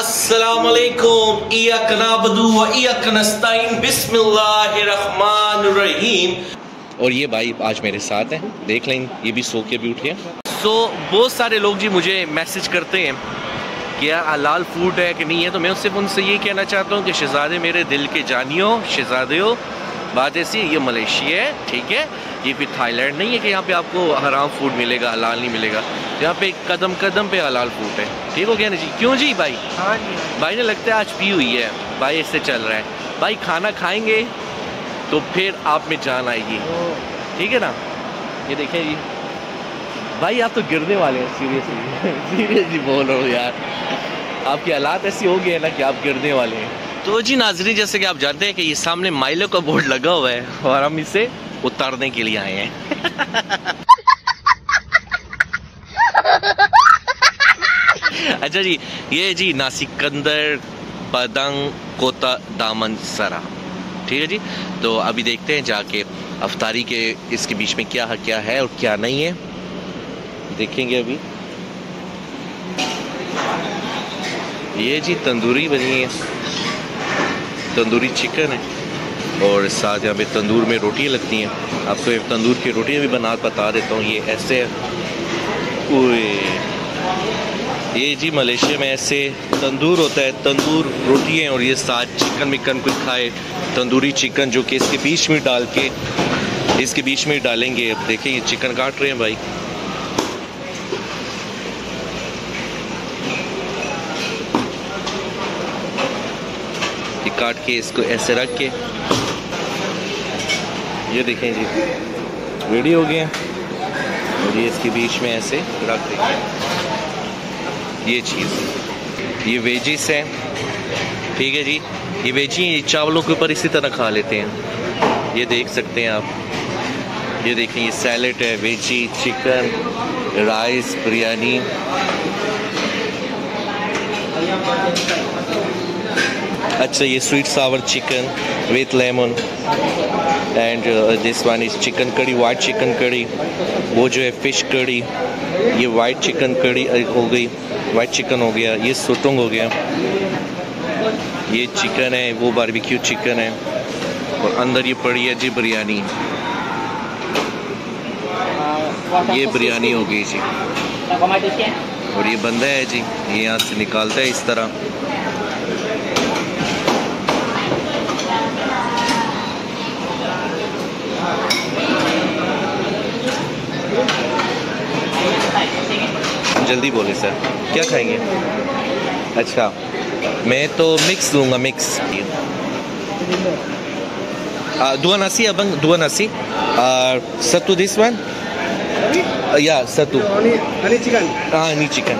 अस्सलामुअलैकुम इय्याक नअबुदु व इय्याक नस्ताईन बिस्मिल्लाहिर्रहमानिर्रहीम। और ये भाई आज मेरे साथ हैं, देख लें ये भी सो के भी उठे। तो बहुत सारे लोग जी मुझे मैसेज करते हैं कि यार हलाल फूड है कि नहीं है, तो मैं उससे उनसे ये कहना चाहता हूँ कि शहजादे मेरे दिल के जानियो शहजादे हो, बात ऐसी ये मलेशिया है, ठीक है, ये कोई थाईलैंड नहीं है कि यहाँ पे आपको हराम फूड मिलेगा हलाल नहीं मिलेगा। यहाँ पे कदम कदम पे हलाल फूड है, ठीक हो गया ना जी। क्यों जी भाई? हाँ जी भाई ने लगता है आज पी हुई है भाई, इससे चल रहा है भाई। खाना खाएंगे तो फिर आप में जान आएगी, ठीक है ना। ये देखें जी भाई, आप तो गिरने वाले हैं, सीरियसली सीरियसली बोल रहा हूँ यार, आपकी हालात ऐसी हो गई है ना कि आप गिरने वाले हैं। तो जी नाजरीन, जैसे कि आप जानते हैं कि ये सामने माइलों का बोर्ड लगा हुआ है और हम इसे उतारने के लिए आए हैं। अच्छा जी, ये जी नासिकंदर पदंग कोता दामन सरा, ठीक है जी। तो अभी देखते हैं जाके अफ्तारी के इसके बीच में क्या है और क्या नहीं है, देखेंगे अभी। ये जी तंदूरी बनी है, तंदूरी चिकन है, और साथ यहाँ पे तंदूर में रोटियाँ लगती हैं। आपको एक तंदूर की रोटियाँ भी बना बता देता हूँ। ये ऐसे है, ये जी मलेशिया में ऐसे तंदूर होता है, तंदूर रोटियाँ, और ये साथ चिकन मिकन कुछ खाए, तंदूरी चिकन जो कि इसके बीच में डालेंगे। अब देखें ये चिकन काट रहे हैं भाई, काट के इसको ऐसे रख के, ये देखें जी रेडी हो गया, और ये इसके बीच में ऐसे रख देंगे। ये चीज़ ये वेजिस है, ठीक है जी, ये वेजी चावलों के ऊपर इसी तरह खा लेते हैं, ये देख सकते हैं आप। ये देखें ये सैलेड है, वेजी चिकन राइस बिरयानी, अच्छा ये sweet sour chicken with lemon and this one is chicken curry, white chicken curry, वो जो है फिश कड़ी, ये वाइट चिकन कड़ी हो गई, वाइट चिकन हो गया, ये सोटोंग हो गया, ये चिकन है, वो बारबेक्यू चिकन है, और अंदर ये पड़ी है जी बिरयानी, ये बिरयानी हो गई जी। और ये बंदा है जी, ये यहाँ से निकालता है इस तरह, जल्दी बोले सर क्या खाएंगे। अच्छा मैं तो मिक्स लूँगा, मिक्स दुआ नासी, अबंग दुआ नासी सत्तू दिस वन या सत्तू हनी चिकन, हाँ हनी चिकन,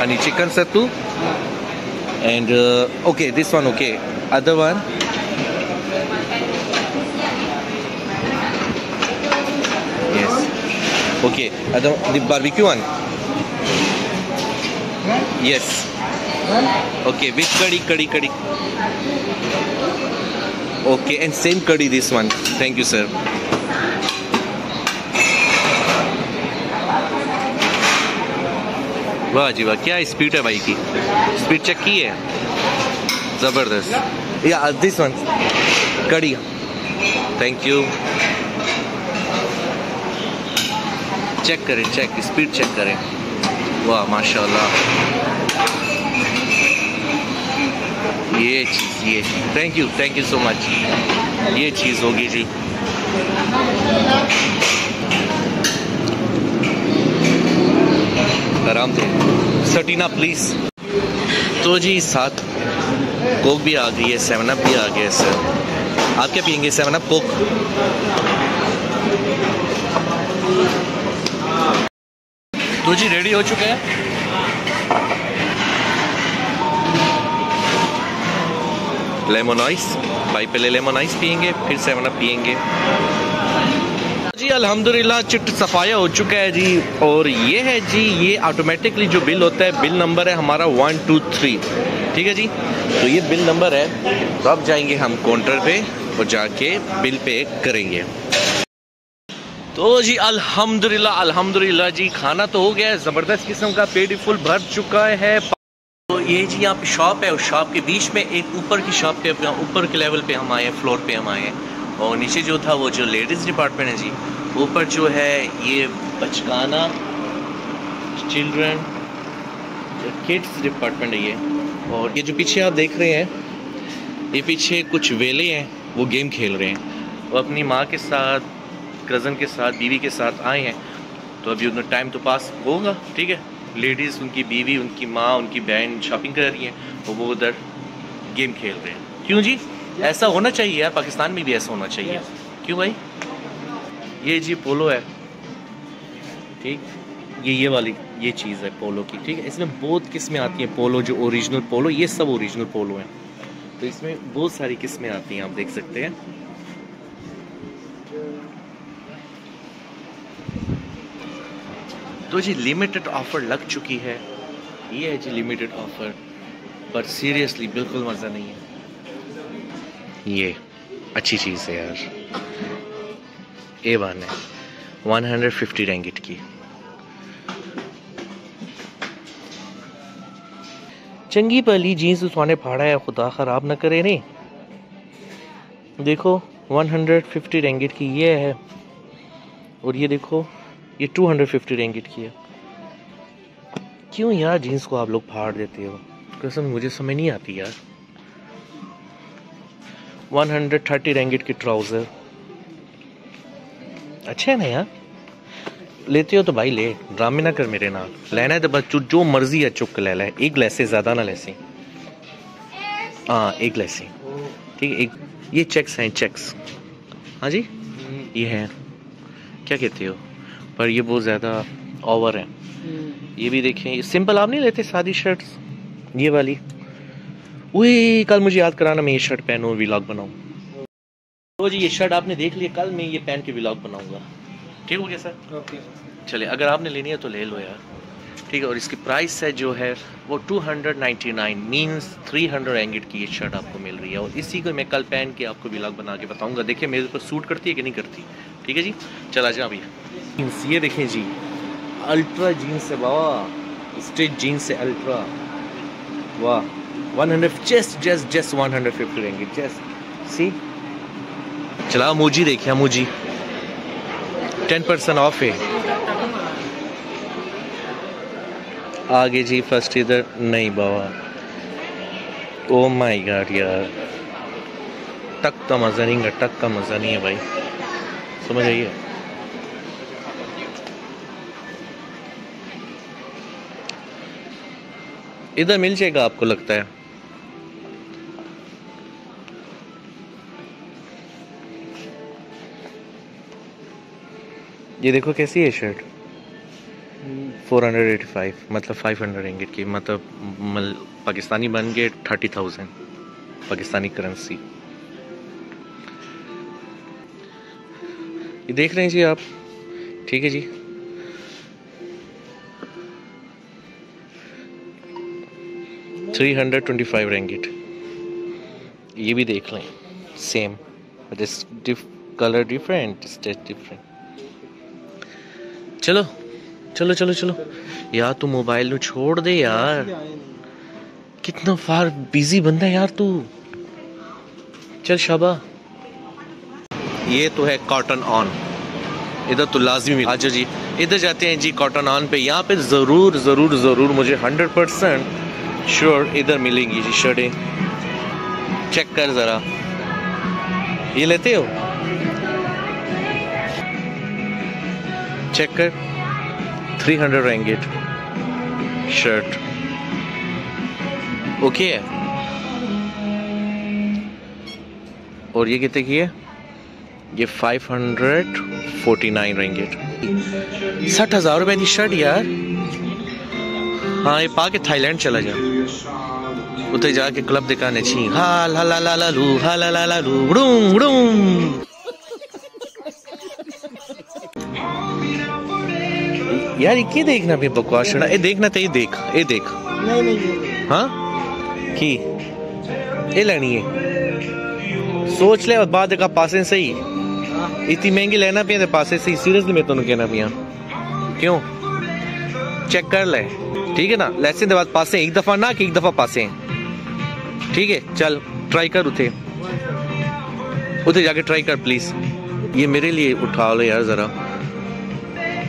हनी चिकन सत्तू and okay this one, okay other one okay, the barbecue one, yes okay, with curry okay, and same curry this one, thank you sir। वाह जी वाह, क्या speed है भाई की, speed check की है जबरदस्त। या this one curry, thank you. Check करें, चेक स्पीड चेक करें, वाह माशाल्लाह। ये थैंक यू सो मच। ये चीज़ होगी जी, आराम से सटीना प्लीज़। तो जी साथ कोक भी आ गई है, 7 अप भी आ गया सर। आप क्या पियेंगे? 7 अप कोक। तो जी रेडी हो चुका है लेमन आइस भाई, पहले लेमन आइस पियेंगे फिर 7 अप पियेंगे जी। अल्हम्दुलिल्लाह चिट सफाया हो चुका है जी। और ये है जी, ये ऑटोमेटिकली जो बिल होता है, बिल नंबर है हमारा 123, ठीक है जी। तो ये बिल नंबर है, तो अब जाएंगे हम काउंटर पे और जाके बिल पे करेंगे। तो जी अल्हम्दुलिल्लाह जी खाना तो हो गया है ज़बरदस्त किस्म का, पेट फुल भर चुका है। ये जी यहाँ पे शॉप है, उस शॉप के बीच में एक ऊपर की शॉप पे, ऊपर के लेवल पे हम आए हैं, फ्लोर पे हम आए हैं। और नीचे जो था वो जो लेडीज़ डिपार्टमेंट है जी, ऊपर जो है ये बचकाना चिल्ड्रन किड्स डिपार्टमेंट है ये। और ये जो पीछे आप देख रहे हैं, ये पीछे कुछ वेले हैं, वो गेम खेल रहे हैं। वो अपनी माँ के साथ, कज़न के साथ, बीवी के साथ आए हैं, तो अभी उतना टाइम तो पास होगा। ठीक है, लेडीज़, उनकी बीवी, उनकी माँ, उनकी बहन शॉपिंग कर रही हैं और वो उधर गेम खेल रहे हैं। क्यों जी ऐसा होना चाहिए यार, पाकिस्तान में भी ऐसा होना चाहिए। क्यों भाई? ये जी पोलो है, ठीक, ये वाली ये चीज़ है पोलो की। ठीक है, इसमें बहुत किस्में आती हैं पोलो, जो ओरिजिनल पोलो, ये सब ओरिजिनल पोलो हैं, तो इसमें बहुत सारी किस्में आती हैं, आप देख सकते हैं। तो जी लिमिटेड ऑफ़र लग चुकी है, ये है जी लिमिटेड ऑफ़र, पर सीरियसली बिल्कुल मज़ा नहीं है। ये अच्छी चीज़ है यार, ए वन है 150 रैंगिट की। चंगी पहली जीन्स उसने फाड़ा है, खुदा ख़राब ना करे। नहीं देखो 150 रैंगिट की ये है, और ये देखो ये 250 रेंगिट की है। क्यों यार जीन्स को आप लोग फाड़ देते हो, कसम मुझे समझ नहीं आती यार। 130 रेंगिट के ट्राउज़र अच्छे हैं ना यार? लेते हो तो भाई ले, ड्रामे ना कर मेरे नाल। लेना है तो बस जो मर्जी है चुप के ले ले, एक लैसे ज़्यादा ना लैसे, हाँ एक लैसे। ठीक है, एक ये चेक्स हैं, चेक्स हाँ जी ये हैं, क्या कहते हो, पर ये बहुत ज़्यादा ओवर है। ये भी देखें, सिंपल आप नहीं लेते सादी शर्ट्स, ये वाली। वही कल मुझे याद कराना, मैं ये शर्ट पहनूँ और व्लॉग बनाऊँ। तो जी ये शर्ट आपने देख लिया, कल मैं ये पहन के व्लॉग बनाऊँगा। ठीक हो गया सर? ओके चले, अगर आपने लेनी है तो ले लो यार। ठीक है, और इसकी प्राइस है जो है वो 299 मीन्स 300 रैंगिट की ये शर्ट आपको मिल रही है। और इसी को मैं कल पहन के आपको व्लॉग बना के बताऊँगा, देखिए मेरे ऊपर सूट करती है कि नहीं करती। ठीक है जी, चला जाए अभी। जीन्स ये देखें जी, अल्ट्रा जीन्स है बाबा, स्ट्रेट जीन्स है अल्ट्रा, वाह 100 जस्ट 150 रहेंगे जस्ट। सी चला मोजी देखिए, मोजी 10% ऑफ है। आगे जी फर्स्ट इधर नहीं बाबा, ओ माय गॉड यार, टक का मज़ा नहीं है, टक का मज़ा नहीं है भाई, समझ आइए। इधर मिल जाएगा आपको लगता है, ये देखो कैसी है शर्ट, 485 मतलब 500 रिंगिट की, मतलब पाकिस्तानी बन गए 30,000 पाकिस्तानी करेंसी। ये देख रहे हैं जी आप, ठीक है जी। $325 रैंगिट, ये भी देख लें, same but colour different, state different. चलो चलो चलो चलो यार, तू मोबाइल नु छोड़ दे यार, कितना फार बिजी बंदा है यार तू, चल शाबा। ये तो है कॉटन ऑन, इधर तो लाजमी आज जी। इधर जाते हैं जी कॉटन ऑन पे, यहाँ पे ज़रूर ज़रूर ज़रूर मुझे 100% श्योर इधर मिलेंगी जी शर्टें, चेक कर ज़रा। ये लेते हो, चेक कर 300 रैंगिट शर्ट, ओके है। और ये कितने की है? ये 549 रैंगिट, 60,000 रुपये की शर्ट यार। हाँ ये पाके थाईलैंड चला जा, उधर जाके क्लब दिखाने छी, हाल हला ला ला लू हला ला ला लू गुडूम गुडूम। यार ये क्या देखना भी बकवास है ना, ये देखना तो ये देख, ये देख हाँ की ये लेनी है, सोच ले और बाद का पासे सही, इतनी महंगी लेना पे पासे सही, सीरियसली मैं तेन कहना पिया। क्यों चेक कर ले, ठीक है ना। लेसन के बाद पासे एक दफा ना कि एक दफा पासे, ठीक है। चल ट्राई कर, उठे उधर जाके ट्राई कर प्लीज। ये मेरे लिए उठा लो यार जरा।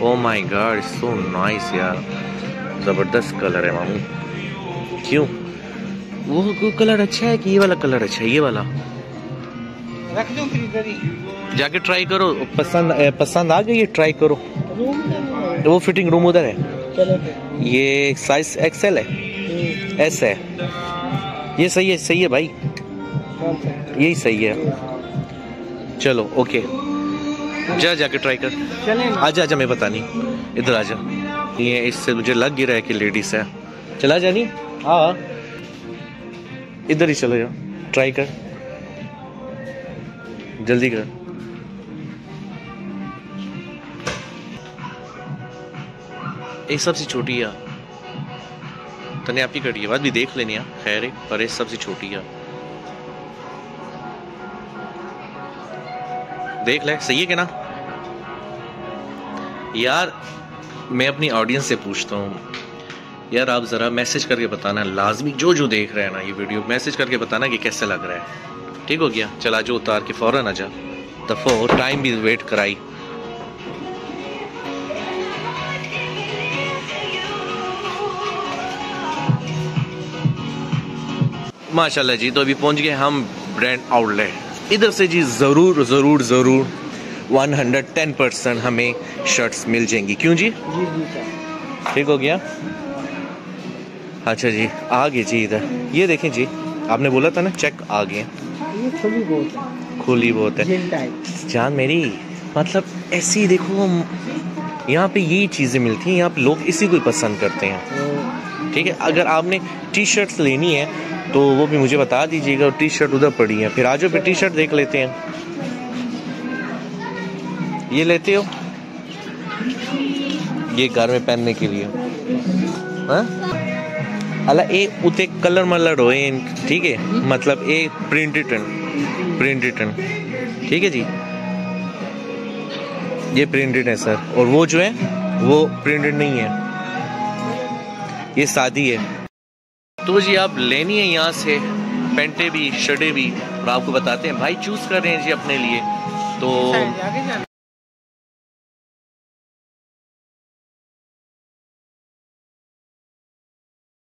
Oh my God so nice यार, जबरदस्त कलर है मामू। क्यों वो कलर अच्छा है कि ये वाला कलर अच्छा है? ये वाला रख दो फिर इधर ही, जाके ट्राई करो। पसंद आ गया ये, ट्राई करो। वो फिटिंग रूम उधर है। चलो ये साइज एक्सएल है, एस है। ये सही है, सही है भाई, यही सही है। चलो ओके, जा जाके ट्राई कर। आजा आजा, मैं पता नहीं, इधर आजा। ये इससे मुझे लग गिरा है कि लेडीज है। चला जानी, हाँ इधर ही चलो जा, ट्राई कर जल्दी कर। एक सबसे छोटी है, तने आपकी कटी बात भी देख लेनी है, खैर पर एक सबसे छोटी है। देख ले सही है क्या ना यार। मैं अपनी ऑडियंस से पूछता हूँ यार, आप ज़रा मैसेज करके बताना लाजमी, जो जो देख रहे हैं ना ये वीडियो, मैसेज करके बताना कि कैसा लग रहा है। ठीक हो गया, चला जो उतार के फ़ौरन आ जा। दफो टाइम भी वेट कराई। माशाल्लाह जी, तो अभी पहुंच गए हम ब्रांड आउटलेट। इधर से जी ज़रूर ज़रूर ज़रूर 110% हमें शर्ट्स मिल जाएंगी। क्यों जी? जी सर, ठीक हो गया। अच्छा जी आ गए जी इधर, ये देखें जी, आपने बोला था ना चेक, आ गए। खुली बहुत है जान मेरी, मतलब ऐसी देखो यहाँ पे यही चीज़ें मिलती हैं, यहाँ पे लोग इसी को पसंद करते हैं। ठीक है, अगर आपने टी शर्ट्स लेनी है तो वो भी मुझे बता दीजिएगा। टी शर्ट उधर पड़ी है, फिर आज पे टी शर्ट देख लेते हैं। ये लेते हो ये घर में पहनने के लिए, अल्लाह ए उते कलर मलर होए, ठीक है, मतलब ए प्रिंटेड, ठीक है जी। ये प्रिंटेड है सर, और वो जो है वो प्रिंटेड नहीं है, ये सादी है। तो जी आप लेनी है यहाँ से पैंटे भी शर्टें भी, और आपको बताते हैं भाई चूज़ कर रहे हैं जी अपने लिए। तो